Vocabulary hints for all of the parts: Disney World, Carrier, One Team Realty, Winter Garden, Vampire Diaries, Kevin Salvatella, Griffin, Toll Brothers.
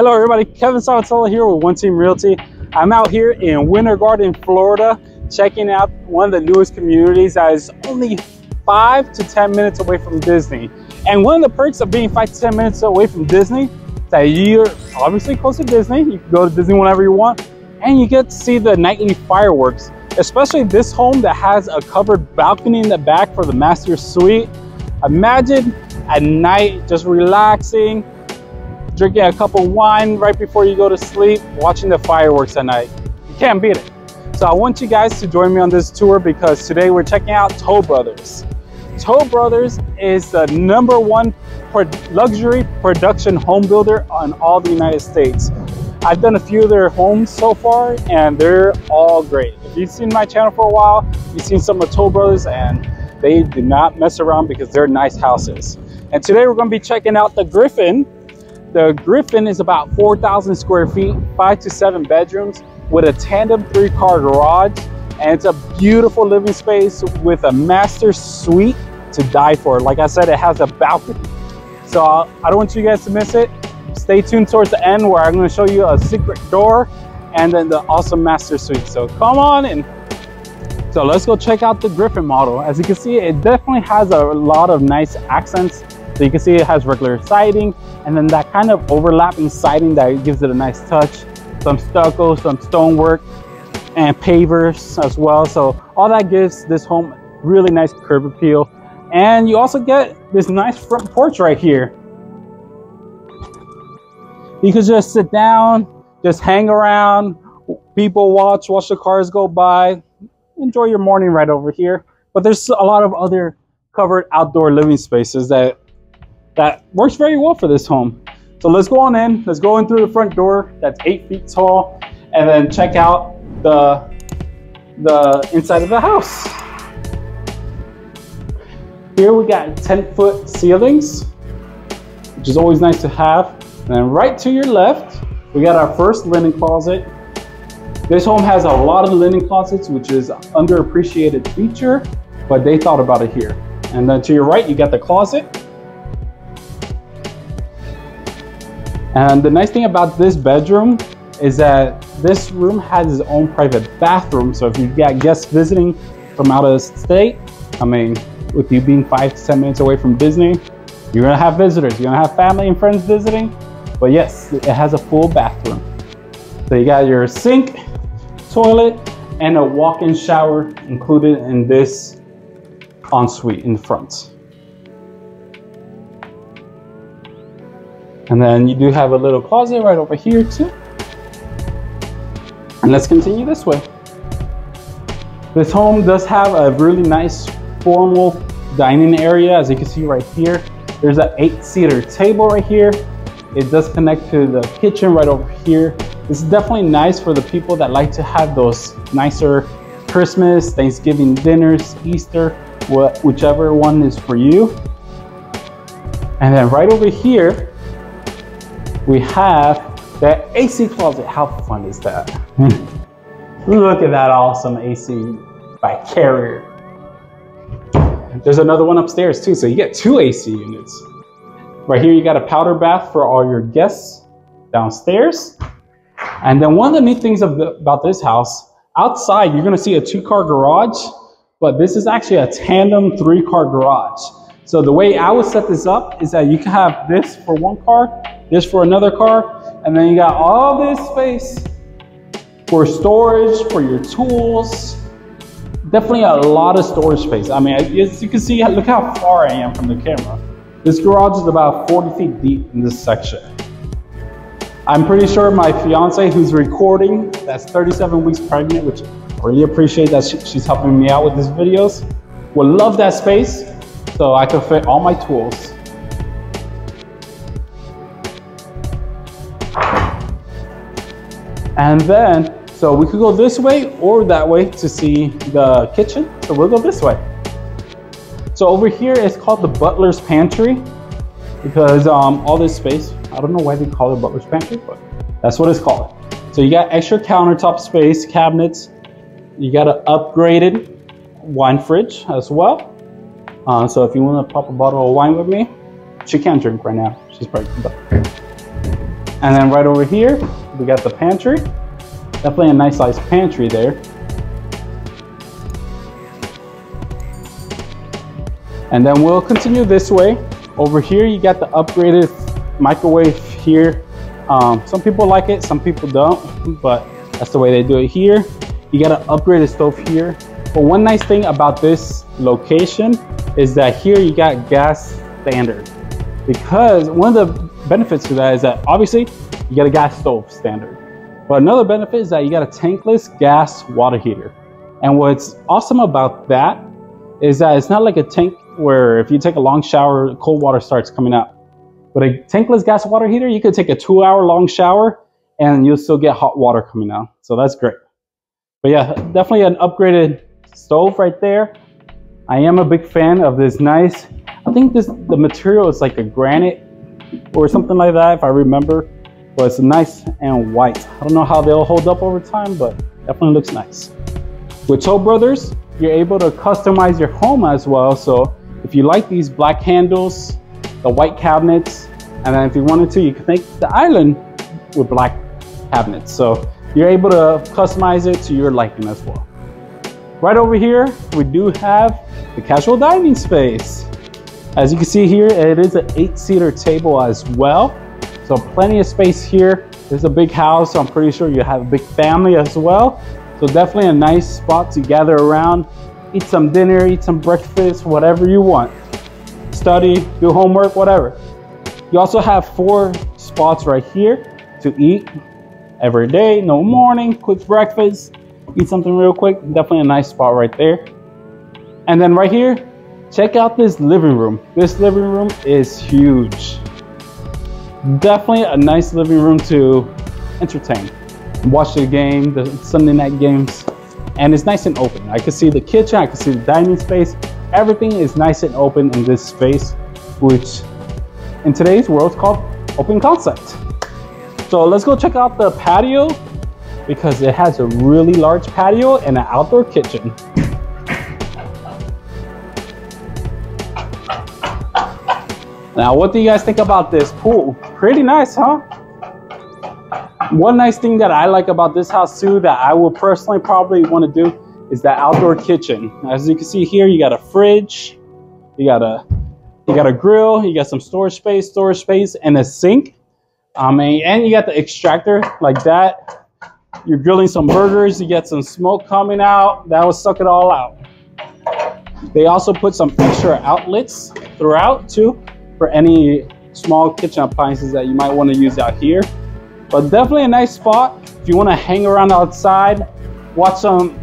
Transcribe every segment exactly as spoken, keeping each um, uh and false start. Hello everybody, Kevin Salvatella here with One Team Realty. I'm out here in Winter Garden, Florida, checking out one of the newest communities that is only five to ten minutes away from Disney. And one of the perks of being five to ten minutes away from Disney is that you're obviously close to Disney. You can go to Disney whenever you want, and you get to see the nightly fireworks, especially this home that has a covered balcony in the back for the master suite. Imagine at night just relaxing, drinking a cup of wine right before you go to sleep, watching the fireworks at night. You can't beat it. So I want you guys to join me on this tour, because today we're checking out Toll Brothers. Toll Brothers is the number one luxury production home builder on all the United States. I've done a few of their homes so far and they're all great. If you've seen my channel for a while, you've seen some of Toll Brothers, and they do not mess around because they're nice houses. And today we're gonna be checking out the Griffin. The Griffin is about four thousand square feet, five to seven bedrooms with a tandem three car garage. And it's a beautiful living space with a master suite to die for. Like I said, it has a balcony. So I don't want you guys to miss it. Stay tuned towards the end where I'm gonna show you a secret door and then the awesome master suite. So come on in. So let's go check out the Griffin model. As you can see, it definitely has a lot of nice accents. So you can see it has regular siding and then that kind of overlapping siding that gives it a nice touch. Some stucco, some stonework, and pavers as well. So all that gives this home really nice curb appeal. And you also get this nice front porch right here. You can just sit down, just hang around, people watch, watch the cars go by, enjoy your morning right over here. But there's a lot of other covered outdoor living spaces that That works very well for this home. So let's go on in. Let's go in through the front door that's eight feet tall and then check out the, the inside of the house. Here we got ten foot ceilings, which is always nice to have. And then right to your left, we got our first linen closet. This home has a lot of linen closets, which is an underappreciated feature, but they thought about it here. And then to your right, you got the closet. And the nice thing about this bedroom is that this room has its own private bathroom. So if you've got guests visiting from out of state, I mean, with you being five to ten minutes away from Disney, you're gonna have visitors, you're gonna have family and friends visiting. But yes, it has a full bathroom. So you got your sink, toilet, and a walk-in shower included in this ensuite in the front. And then you do have a little closet right over here too. And let's continue this way. This home does have a really nice formal dining area. As you can see right here, there's an eight seater table right here. It does connect to the kitchen right over here. This is definitely nice for the people that like to have those nicer Christmas, Thanksgiving dinners, Easter, what, whichever one is for you. And then right over here, we have that A C closet. How fun is that? Look at that awesome A C by Carrier. There's another one upstairs too, so you get two A C units. Right here you got a powder bath for all your guests downstairs. And then one of the neat things of the, about this house, outside you're gonna see a two car garage, but this is actually a tandem three car garage. So the way I would set this up is that you can have this for one car, this for another car, and then you got all this space for storage, for your tools. Definitely a lot of storage space. I mean, as you can see, look how far I am from the camera. This garage is about forty feet deep in this section. I'm pretty sure my fiance who's recording, that's thirty-seven weeks pregnant, which I really appreciate that she's helping me out with these videos, will love that space so I can fit all my tools. And then, so we could go this way or that way to see the kitchen. So we'll go this way. So over here, it's called the butler's pantry because um, all this space, I don't know why they call it butler's pantry, but that's what it's called. So you got extra countertop space, cabinets. You got an upgraded wine fridge as well. Uh, so if you wanna pop a bottle of wine with me, she can't drink right now. She's pregnant. And then right over here, we got the pantry. Definitely a nice sized pantry there. And then we'll continue this way. Over here, you got the upgraded microwave here. Um, some people like it, some people don't, but that's the way they do it here. You got an upgraded stove here. But one nice thing about this location is that here you got gas standard, because one of the benefits to that is that obviously you got a gas stove standard, but another benefit is that you got a tankless gas water heater. And what's awesome about that is that it's not like a tank where if you take a long shower, cold water starts coming out. With a tankless gas water heater, you could take a two hour long shower and you'll still get hot water coming out. So that's great. But yeah, definitely an upgraded stove right there. I am a big fan of this nice, I think this the material is like a granite or something like that if I remember. But it's nice and white. I don't know how they'll hold up over time, but definitely looks nice. With Toll Brothers, you're able to customize your home as well. So if you like these black handles, the white cabinets, and then if you wanted to, you could make the island with black cabinets. So you're able to customize it to your liking as well. Right over here, we do have the casual dining space. As you can see here, it is an eight-seater table as well. So plenty of space here. This is a big house, so I'm pretty sure you have a big family as well. So definitely a nice spot to gather around, eat some dinner, eat some breakfast, whatever you want. Study, do homework, whatever. You also have four spots right here to eat every day, no morning, quick breakfast, eat something real quick. Definitely a nice spot right there. And then right here, check out this living room. This living room is huge. Definitely a nice living room to entertain. Watch the game, the Sunday night games, and it's nice and open. I can see the kitchen, I can see the dining space. Everything is nice and open in this space, which in today's world is called open concept. So let's go check out the patio, because it has a really large patio and an outdoor kitchen. Now, what do you guys think about this pool? Pretty nice, huh? One nice thing that I like about this house too, that I will personally probably want to do, is the outdoor kitchen. As you can see here, you got a fridge, you got a you got a grill, you got some storage space, storage space, and a sink. I mean, and you got the extractor like that. You're grilling some burgers, you get some smoke coming out. That will suck it all out. They also put some extra outlets throughout too for any small kitchen appliances that you might want to use out here. But definitely a nice spot if you want to hang around outside, watch some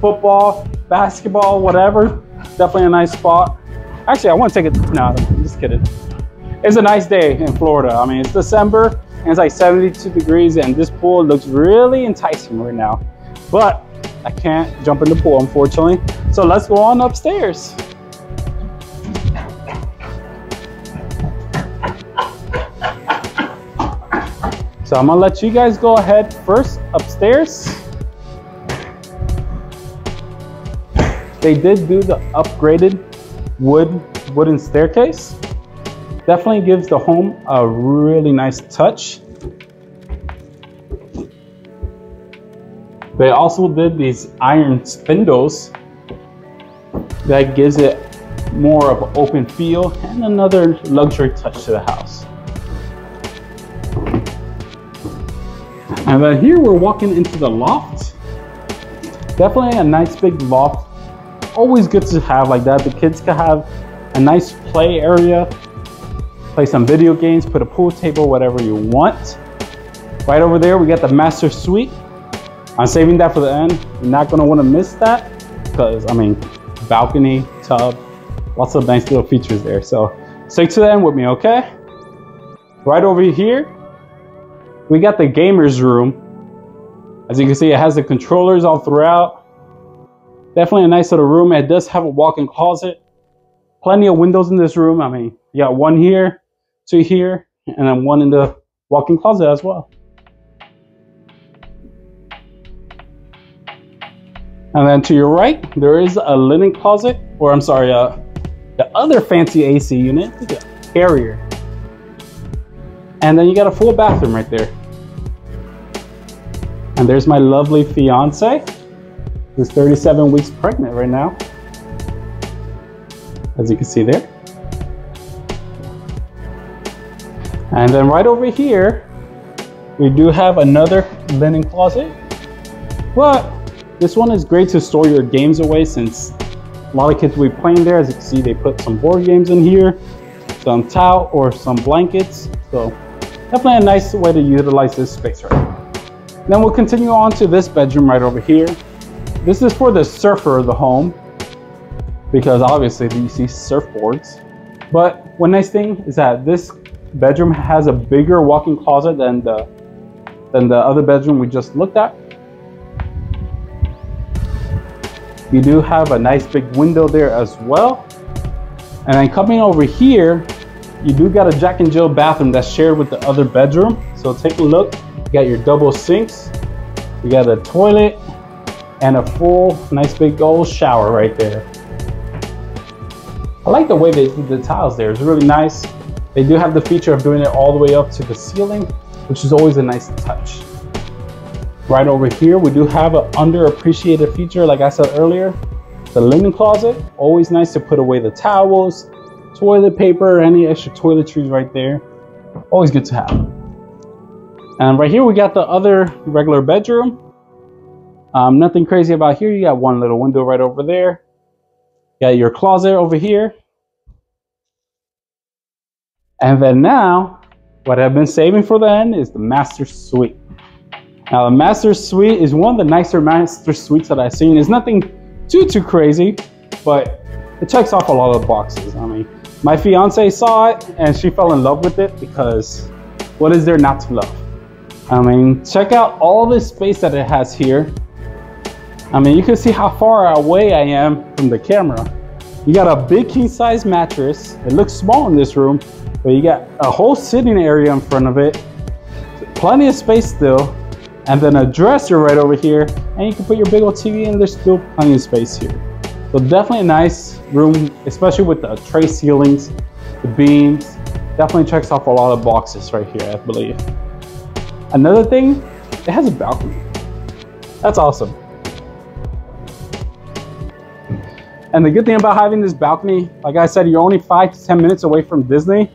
football, basketball, whatever. Definitely a nice spot. Actually, I want to take it. No, I'm just kidding. It's a nice day in Florida. I mean, it's December and it's like seventy-two degrees, and this pool looks really enticing right now. But I can't jump in the pool, unfortunately. So let's go on upstairs. So I'm gonna let you guys go ahead first upstairs. They did do the upgraded wood wooden staircase. Definitely gives the home a really nice touch. They also did these iron spindles. That gives it more of an open feel and another luxury touch to the house. And then here we're walking into the loft. Definitely a nice big loft. Always good to have like that. The kids can have a nice play area, play some video games, put a pool table, whatever you want. Right over there, we got the master suite. I'm saving that for the end. You're not gonna wanna miss that, because I mean, balcony, tub, lots of nice little features there. So stick to the end with me, okay? Right over here, we got the gamer's room. As you can see, it has the controllers all throughout. Definitely a nice little room. It does have a walk-in closet. Plenty of windows in this room. I mean, you got one here, two here, and then one in the walk-in closet as well. And then to your right, there is a linen closet, or I'm sorry, uh, the other fancy A C unit, the Carrier. And then you got a full bathroom right there. And there's my lovely fiance, who's thirty-seven weeks pregnant right now, as you can see there. And then right over here, we do have another linen closet, but this one is great to store your games away, since a lot of kids will be playing there. As you can see, they put some board games in here, some towel or some blankets. So definitely a nice way to utilize this space right now. Then we'll continue on to this bedroom right over here. This is for the surfer of the home, because obviously you see surfboards. But one nice thing is that this bedroom has a bigger walk-in closet than the than the other bedroom we just looked at. You do have a nice big window there as well. And then coming over here, you do got a Jack and Jill bathroom that's shared with the other bedroom. So take a look. You got your double sinks, you got a toilet, and a full nice big old shower right there. I like the way they did the tiles there. It's really nice. They do have the feature of doing it all the way up to the ceiling, which is always a nice touch. Right over here, we do have an underappreciated feature, like I said earlier, the linen closet. Always nice to put away the towels, toilet paper, any extra toiletries right there. Always good to have. And right here, we got the other regular bedroom. Um, nothing crazy about here. You got one little window right over there. You got your closet over here. And then now, what I've been saving for the end is the master suite. Now the master suite is one of the nicer master suites that I've seen. It's nothing too, too crazy, but it checks off a lot of the boxes. I mean, my fiance saw it and she fell in love with it, because what is there not to love? I mean, check out all the space that it has here. I mean, you can see how far away I am from the camera. You got a big king size mattress. It looks small in this room, but you got a whole sitting area in front of it, plenty of space still, and then a dresser right over here, and you can put your big old T V in. There's still plenty of space here. So definitely a nice room, especially with the tray ceilings, the beams. Definitely checks off a lot of boxes right here, I believe. Another thing, it has a balcony. That's awesome. And the good thing about having this balcony, like I said, you're only five to ten minutes away from Disney.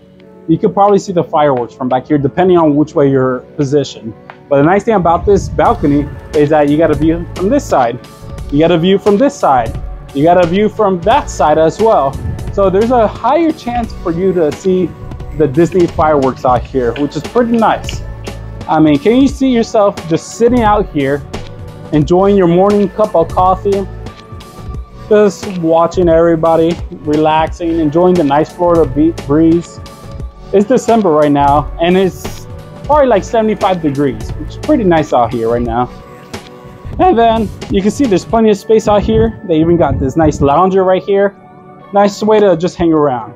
You could probably see the fireworks from back here, depending on which way you're positioned. But the nice thing about this balcony is that you got a view from this side. You got a view from this side. You got a view from that side as well. So there's a higher chance for you to see the Disney fireworks out here, which is pretty nice. I mean, can you see yourself just sitting out here, enjoying your morning cup of coffee, just watching everybody, relaxing, enjoying the nice Florida breeze. It's December right now, and it's probably like seventy-five degrees, which is pretty nice out here right now. And then you can see there's plenty of space out here. They even got this nice lounger right here. Nice way to just hang around.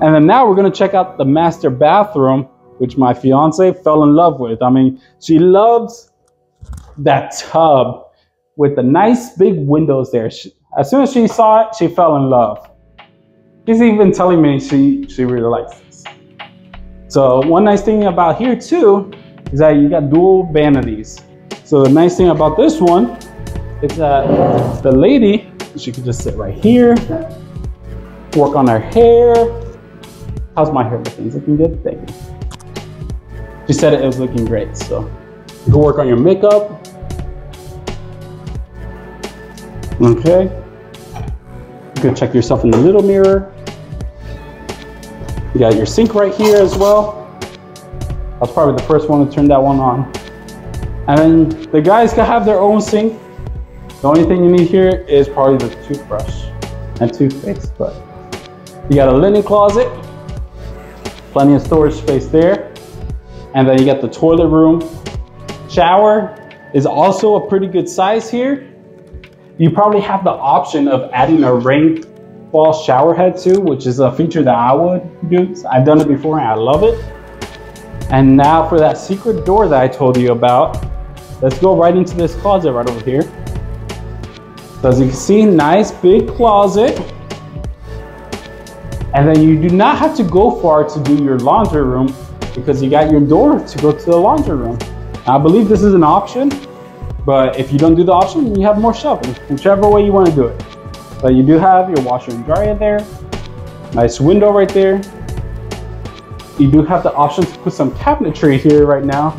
And then now we're gonna check out the master bathroom, which my fiance fell in love with. I mean, she loves that tub with the nice big windows there. She, as soon as she saw it, she fell in love. She's even telling me she, she really likes this. So one nice thing about here too is that you got dual vanities. So the nice thing about this one is that the lady, she could just sit right here, work on her hair. How's my hair looking? It's looking good, thank you. She said it was looking great, so you can work on your makeup. Okay, you can check yourself in the little mirror. You got your sink right here as well. I was probably the first one to turn that one on. And then the guys can have their own sink. The only thing you need here is probably the toothbrush and toothpaste, but you got a linen closet, plenty of storage space there. And then you got the toilet room. Shower is also a pretty good size here. You probably have the option of adding a rainfall shower head too, which is a feature that I would use. I've done it before and I love it. And now for that secret door that I told you about, let's go right into this closet right over here. So as you can see, nice big closet. And then you do not have to go far to do your laundry room because you got your door to go to the laundry room. Now, I believe this is an option, but if you don't do the option, you have more shelving, whichever way you want to do it. But you do have your washer and dryer there, nice window right there. You do have the option to put some cabinetry here right now.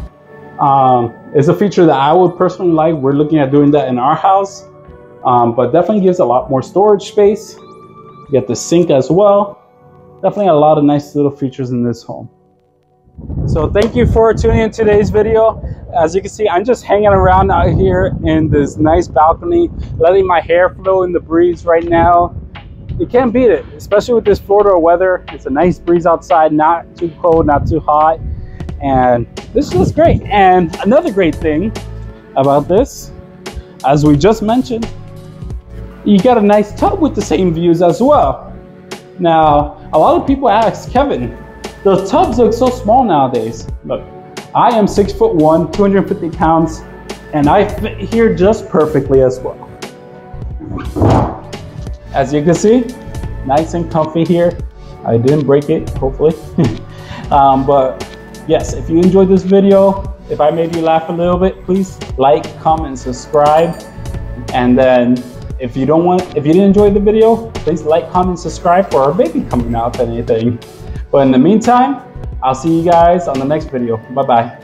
Um, it's a feature that I would personally like. We're looking at doing that in our house, um, but definitely gives a lot more storage space. You get the sink as well. Definitely a lot of nice little features in this home. So thank you for tuning in today's video. As you can see, I'm just hanging around out here in this nice balcony, letting my hair flow in the breeze right now. You can't beat it, especially with this Florida weather. It's a nice breeze outside, not too cold, not too hot. And this looks great. And another great thing about this, as we just mentioned, you got a nice tub with the same views as well. Now, a lot of people ask, Kevin, the tubs look so small nowadays. Look, I am six foot one, two hundred fifty pounds, and I fit here just perfectly as well. As you can see, nice and comfy here. I didn't break it, hopefully. um, but yes, if you enjoyed this video, if I made you laugh a little bit, please like, comment, subscribe. And then if you don't want, if you didn't enjoy the video, please like, comment, subscribe for our baby coming out and anything. But in the meantime, I'll see you guys on the next video. Bye-bye.